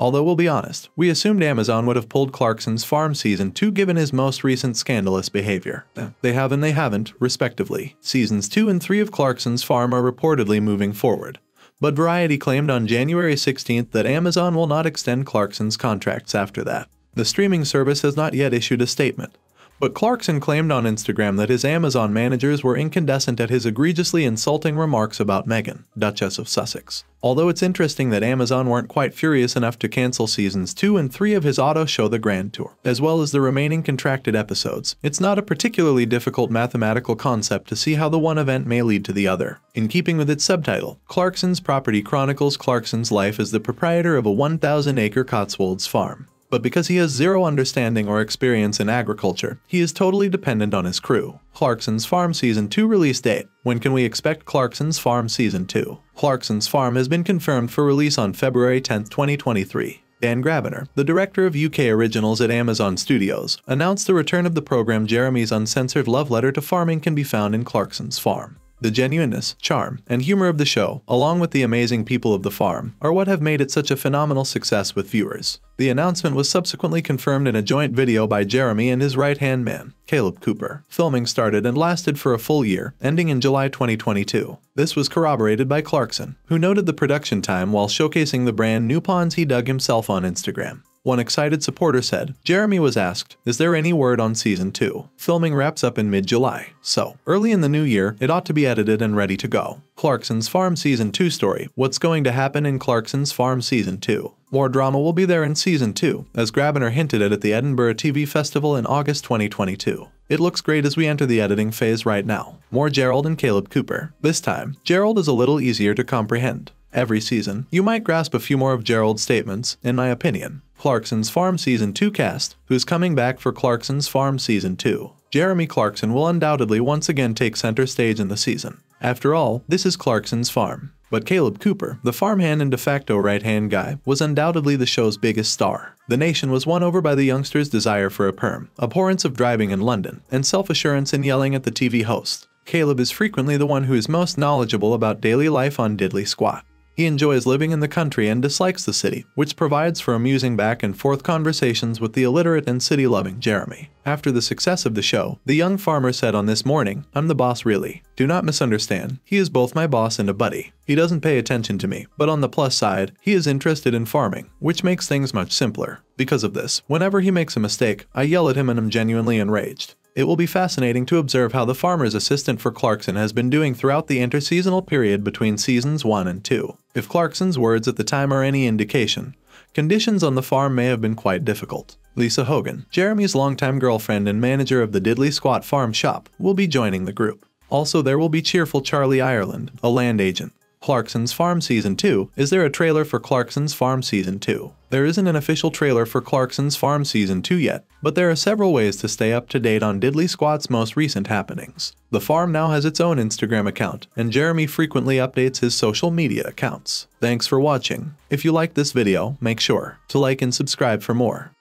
Although we'll be honest, we assumed Amazon would have pulled Clarkson's Farm Season 2 given his most recent scandalous behavior. They have and they haven't, respectively. Seasons 2 and 3 of Clarkson's Farm are reportedly moving forward. But Variety claimed on January 16th that Amazon will not extend Clarkson's contracts after that. The streaming service has not yet issued a statement. But Clarkson claimed on Instagram that his Amazon managers were incandescent at his egregiously insulting remarks about Meghan, Duchess of Sussex. Although it's interesting that Amazon weren't quite furious enough to cancel seasons 2 and 3 of his auto show The Grand Tour, as well as the remaining contracted episodes, it's not a particularly difficult mathematical concept to see how the one event may lead to the other. In keeping with its subtitle, Clarkson's property chronicles Clarkson's life as the proprietor of a 1,000-acre Cotswolds farm. But because he has zero understanding or experience in agriculture, he is totally dependent on his crew. Clarkson's Farm Season 2 release date. When can we expect Clarkson's Farm Season 2? Clarkson's Farm has been confirmed for release on February 10, 2023. Dan Grabiner, the director of UK originals at Amazon Studios, announced the return of the program. Jeremy's uncensored love letter to farming can be found in Clarkson's Farm. The genuineness, charm, and humor of the show, along with the amazing people of the farm, are what have made it such a phenomenal success with viewers. The announcement was subsequently confirmed in a joint video by Jeremy and his right-hand man, Kaleb Cooper. Filming started and lasted for a full year, ending in July 2022. This was corroborated by Clarkson, who noted the production time while showcasing the brand new ponds he dug himself on Instagram. One excited supporter said, Jeremy was asked, is there any word on season 2? Filming wraps up in mid-July, so early in the new year, it ought to be edited and ready to go. Clarkson's Farm Season 2 story. What's going to happen in Clarkson's Farm Season 2? More drama will be there in Season 2, as Grabiner hinted at the Edinburgh TV Festival in August 2022. It looks great as we enter the editing phase right now. More Gerald and Kaleb Cooper. This time, Gerald is a little easier to comprehend. Every season, you might grasp a few more of Gerald's statements, in my opinion. Clarkson's Farm Season 2 cast, who's coming back for Clarkson's Farm Season 2. Jeremy Clarkson will undoubtedly once again take center stage in the season. After all, this is Clarkson's farm. But Kaleb Cooper, the farmhand and de facto right-hand guy, was undoubtedly the show's biggest star. The nation was won over by the youngster's desire for a perm, abhorrence of driving in London, and self-assurance in yelling at the TV host. Kaleb is frequently the one who is most knowledgeable about daily life on Diddly Squat. He enjoys living in the country and dislikes the city, which provides for amusing back-and-forth conversations with the illiterate and city-loving Jeremy. After the success of the show, the young farmer said on This Morning, I'm the boss really. Do not misunderstand, he is both my boss and a buddy. He doesn't pay attention to me, but on the plus side, he is interested in farming, which makes things much simpler. Because of this, whenever he makes a mistake, I yell at him and am genuinely enraged. It will be fascinating to observe how the farmer's assistant for Clarkson has been doing throughout the interseasonal period between seasons 1 and 2. If Clarkson's words at the time are any indication, conditions on the farm may have been quite difficult. Lisa Hogan, Jeremy's longtime girlfriend and manager of the Diddly Squat Farm Shop, will be joining the group. Also there will be cheerful Charlie Ireland, a land agent. Clarkson's Farm Season 2. Is there a trailer for Clarkson's Farm Season 2? There isn't an official trailer for Clarkson's Farm Season 2 yet, but there are several ways to stay up to date on Diddly Squat's most recent happenings. The farm now has its own Instagram account, and Jeremy frequently updates his social media accounts. Thanks for watching. If you liked this video, make sure to like and subscribe for more.